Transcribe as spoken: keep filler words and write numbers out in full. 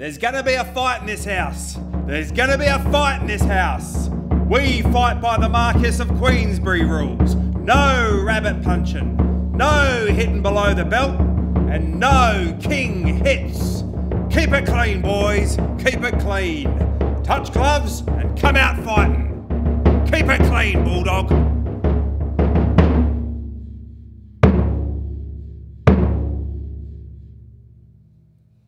There's gonna be a fight in this house. There's gonna be a fight in this house. We fight by the Marquess of Queensberry rules. No rabbit punching, no hitting below the belt, and no king hits. Keep it clean, boys, keep it clean. Touch gloves and come out fighting. Keep it clean, Bulldog.